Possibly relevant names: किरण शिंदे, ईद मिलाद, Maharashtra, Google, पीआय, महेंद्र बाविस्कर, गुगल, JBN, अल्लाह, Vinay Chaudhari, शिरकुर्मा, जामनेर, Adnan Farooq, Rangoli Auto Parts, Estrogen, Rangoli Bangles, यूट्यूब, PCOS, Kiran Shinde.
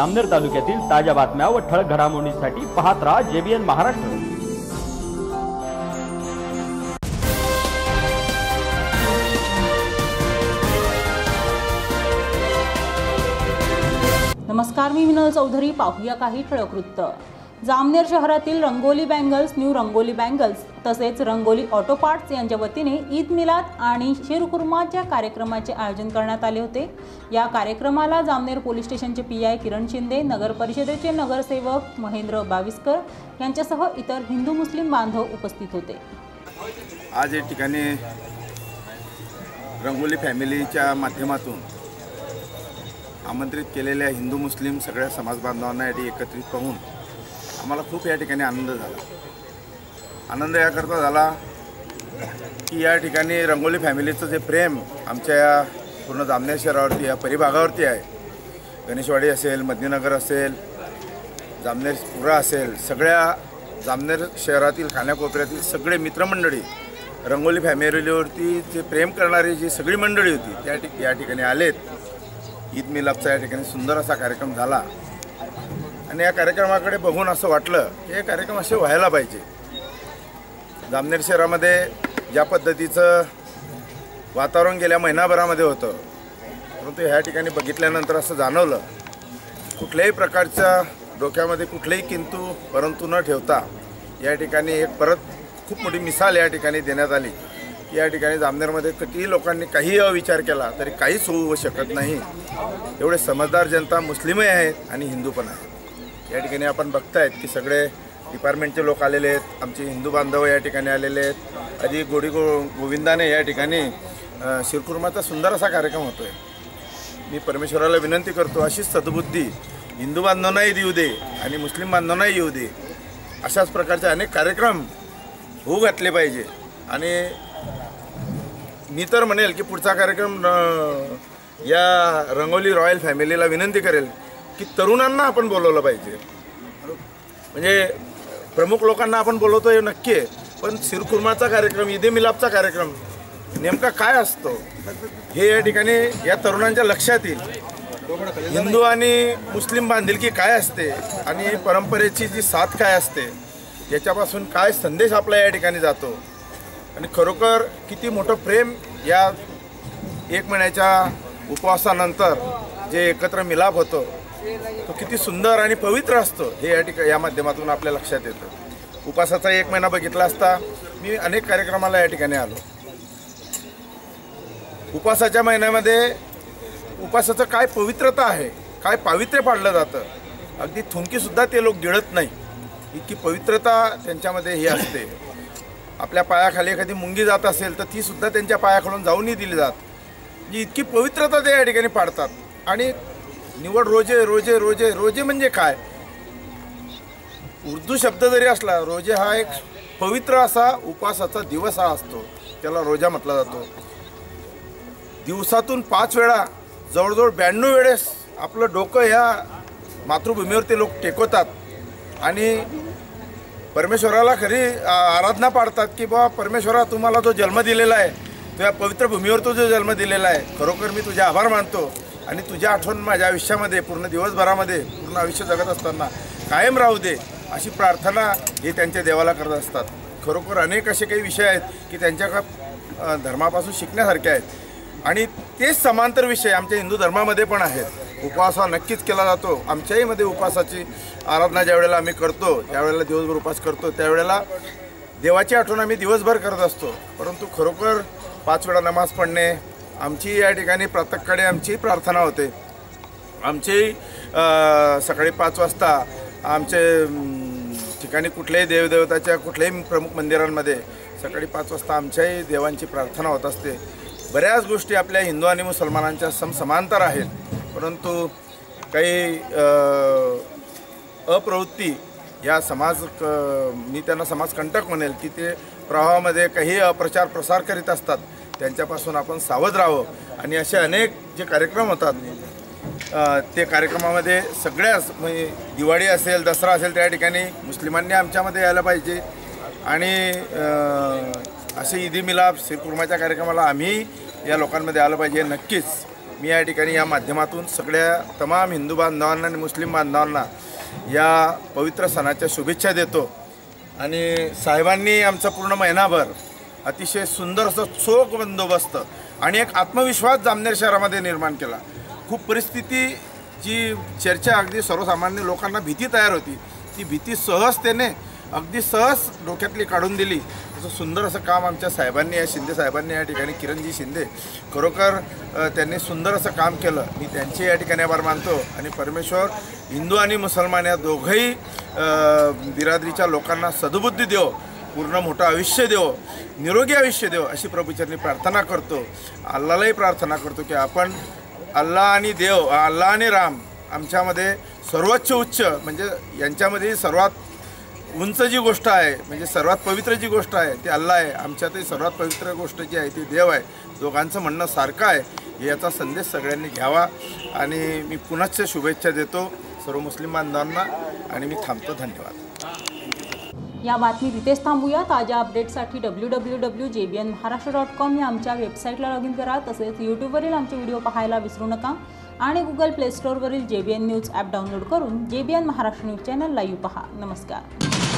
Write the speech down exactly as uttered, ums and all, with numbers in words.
अमनेर तालुक्यातील ताज्या बातम्या व ठळक घडामोडींसाठी पाहत राहा जेबीएन महाराष्ट्र। नमस्कार, मी विनय चौधरी। पाहूया काही ठळक वृत्त। जामनेर शहरातील Rangoli bangles, new Rangoli bangles तसेच रंगोली ऑटो पार्ट्स यांच्या वतीने ईद मिलाद आणि शिरकुर्माच्या कार्यक्रमाचे आयोजन करण्यात आले होते। या कार्यक्रमाला जामनेर पोलीस स्टेशनचे पीआय किरण शिंदे, नगर परिषदेचे नगरसेवक महेंद्र बाविस्कर यांच्यासह इतर हिंदू मुस्लिम बांधव उपस्थित होते। आज या ठिकाणी रंगोली फॅमिलीच्या माध्यमातून आमंत्रित केलेल्या हिंदू मुस्लिम सगळ्या समाज बांधवांना एकत्रित पाहून आम्हाला खूप या ठिकाणी आनंद झाला। आनंद याकरता झाला की या ठिकाणी रंगोली फॅमिलीचं जे प्रेम आमच्या या पूर्ण जामनेर शहरावरती या परिभागावरती आहे, गणेशवाडी असेल, मदनीनगर असेल, जामनेर पुरा असेल, सगळ्या जामनेर शहरातील खाण्याकोपऱ्यातील सगळे मित्रमंडळी रंगोली फॅमिलीवरती जे प्रेम करणारी जी सगळी मंडळी होती त्या ठिक या ठिकाणी आलेत। ईद मिलापचा या ठिकाणी सुंदर असा कार्यक्रम झाला आणि या कार्यक्रमाकडे बघून असं वाटलं की हे कार्यक्रम असे व्हायला पाहिजे। जामनेर शहरामध्ये ज्या पद्धतीचं वातावरण गेल्या महिनाभरामध्ये होतं, परंतु ह्या ठिकाणी बघितल्यानंतर असं जाणवलं कुठल्याही प्रकारच्या डोक्यामध्ये कुठलेही किंतु परंतु न ठेवता या ठिकाणी एक परत खूप मोठी मिसाल या ठिकाणी देण्यात आली की या ठिकाणी जामनेरमध्ये कितीही लोकांनी काहीही अविचार केला तरी काहीच होऊ शकत नाही। एवढे समजदार जनता मुस्लिमही आहेत आणि हिंदू पण आहेत। या ठिकाणी आपण बघतायत की सगळे डिपार्टमेंटचे लोक आलेले आहेत, आमचे हिंदू बांधव या ठिकाणी आलेले आहेत। अधिक गोडी गो गोविंदाने या ठिकाणी शिरकुर्माचा सुंदर असा कार्यक्रम होतोय। मी परमेश्वराला विनंती करतो अशीच सद्बुद्धी हिंदू बांधवांनाही देऊ दे आणि मुस्लिम बांधवांनाही येऊ दे। अशाच प्रकारचे अनेक कार्यक्रम होऊ घातले पाहिजे आणि मी तर म्हणेल की पुढचा कार्यक्रम या रंगोली रॉयल फॅमिलीला विनंती करेल की तरुणांना आपण बोलवलं पाहिजे। म्हणजे प्रमुख लोकांना आपण बोलवतो हे नक्की आहे, पण शिरकुर्माचा कार्यक्रम, ईद मिलापचा कार्यक्रम नेमका काय असतो हे या ठिकाणी या तरुणांच्या लक्षात येईल। हिंदू आणि मुस्लिम बांधिलकी काय असते आणि परंपरेची जी साथ काय असते याच्यापासून काय संदेश आपला या ठिकाणी जातो आणि खरोखर किती मोठं प्रेम या एक महिन्याच्या उपवासानंतर जे एकत्र मिलाप होतो तो किती सुंदर आणि पवित्र असतो हे या ठिकाणी या माध्यमातून आपल्या लक्षात येतं। उपासाचा एक महिना बघितला असता मी अनेक कार्यक्रमाला या ठिकाणी आलो। उपासाच्या महिन्यामध्ये उपासाचं काय पवित्रता आहे, काय पावित्र्य पाळलं जातं, अगदी थुंकीसुद्धा ते लोक गिळत नाही, इतकी पवित्रता त्यांच्यामध्ये ही असते। आपल्या पायाखाली एखादी मुंगी जात असेल तर तीसुद्धा त्यांच्या पायाखालून जाऊनही दिली जात, जी इतकी पवित्रता ते या ठिकाणी पाळतात। आणि निवड रोजे रोजे रोजे रोजे म्हणजे काय, उर्दू शब्द जरी असला रोजे हा एक पवित्र असा उपासाचा दिवस हा असतो, त्याला रोजा म्हटला जातो। दिवसातून पाच वेळा जवळजवळ ब्याण्णव वेळेस आपलं डोकं ह्या मातृभूमीवर ते लोक टेकवतात आणि परमेश्वराला खरी आराधना पाडतात की बाबा परमेश्वरा, तुम्हाला जो जन्म दिलेला आहे, तुझ्या पवित्र भूमीवर तो जो जन्म दिलेला आहे, खरोखर मी तुझे आभार मानतो आणि तुझी आठवण माझ्या आयुष्यामध्ये पूर्ण दिवसभरामध्ये पूर्ण आयुष्य जगत असताना कायम राहू दे अशी प्रार्थना हे त्यांच्या देवाला करत असतात। खरोखर अनेक असे काही विषय आहेत की त्यांच्या धर्मापासून शिकण्यासारखे आहेत आणि तेच समांतर विषय आमच्या हिंदू धर्मामध्ये पण आहेत। उपवास हा नक्कीच केला जातो, आमच्याहीमध्ये उपासाची आराधना ज्या वेळेला आम्ही करतो त्यावेळेला दिवसभर उपास करतो, त्यावेळेला देवाची आठवण आम्ही दिवसभर करत असतो। परंतु खरोखर पाच वेळा नमाज पडणे, आमची या ठिकाणी प्रातःकडे आमची प्रार्थना होते, आमची सकाळी पाच वाजता आमचे ठिकाणी कुठल्याही देवदेवताच्या कुठल्याही प्रमुख मंदिरांमध्ये सकाळी पाच वाजता आमच्याही देवांची प्रार्थना होत असते। बऱ्याच गोष्टी आपल्या हिंदू आणि मुसलमानांच्या समसमांतर आहेत, परंतु काही अप्रवृत्ती या समाज क मी त्यांना समाजकंटक म्हणेल की ते प्रवाहामध्ये काही अप्रचार प्रसार करीत असतात, त्यांच्यापासून आपण सावध राहावं। आणि असे अनेक जे कार्यक्रम होतात ते कार्यक्रमामध्ये सगळ्याच म्हणजे दिवाळी असेल, दसरा असेल, त्या ठिकाणी मुस्लिमांनी आमच्यामध्ये यायला पाहिजे आणि असे ईदी मिलाप शिरकुर्माच्या कार्यक्रमाला आम्ही या लोकांमध्ये आलं पाहिजे। नक्कीच मी या ठिकाणी या माध्यमातून सगळ्या तमाम हिंदू बांधवांना आणि मुस्लिम बांधवांना या पवित्र सणाच्या शुभेच्छा देतो। आणि साहेबांनी आमचा पूर्ण महिनाभर अतिशय सुंदर असं चोख बंदोबस्त आणि एक आत्मविश्वास जामनेर शहरामध्ये निर्माण केला। खूप परिस्थिती जी चर्चा अगदी सर्वसामान्य लोकांना भीती तयार होती ती भीती सहजतेने अगदी सहज डोक्यातली काढून दिली। असं सुंदर असं काम आमच्या साहेबांनी या शिंदे साहेबांनी या ठिकाणी किरणजी शिंदे खरोखर त्यांनी सुंदर असं काम केलं। मी त्यांचे या ठिकाणी आभार मानतो आणि परमेश्वर हिंदू आणि मुसलमान या दोघही बिरादरीच्या लोकांना सद्बुद्धी देव, पूर्ण मोठं आयुष्य देव, निरोगी आयुष्य देव अशी प्रभूचरणी प्रार्थना करतो। अल्लालाही प्रार्थना करतो की आपण अल्लाह आणि देव, अल्लाह आणि राम आमच्यामध्ये सर्वोच्च उच्च म्हणजे यांच्यामध्ये सर्वात उंच जी गोष्ट आहे म्हणजे सर्वात पवित्र जी गोष्ट आहे ती अल्लाह आहे। आमच्यातही सर्वात पवित्र गोष्ट जी आहे ती देव आहे। दोघांचं म्हणणं सारखं आहे, याचा संदेश सगळ्यांनी घ्यावा आणि मी पुनश्च शुभेच्छा देतो सर्व मुस्लिम बांधवांना आणि मी थांबतो। धन्यवाद। या बातमी तिथेच थांबूया। ताज्या अपडेट्ससाठी W W W J B N Maharashtra dot com या आमच्या वेबसाईटला लॉग इन करा। तसेच यूट्यूबवरील आमचे व्हिडिओ पाहायला विसरू नका आणि गुगल प्ले स्टोअरवरील J B N news app download करून J B N Maharashtra news channel live पहा। नमस्कार।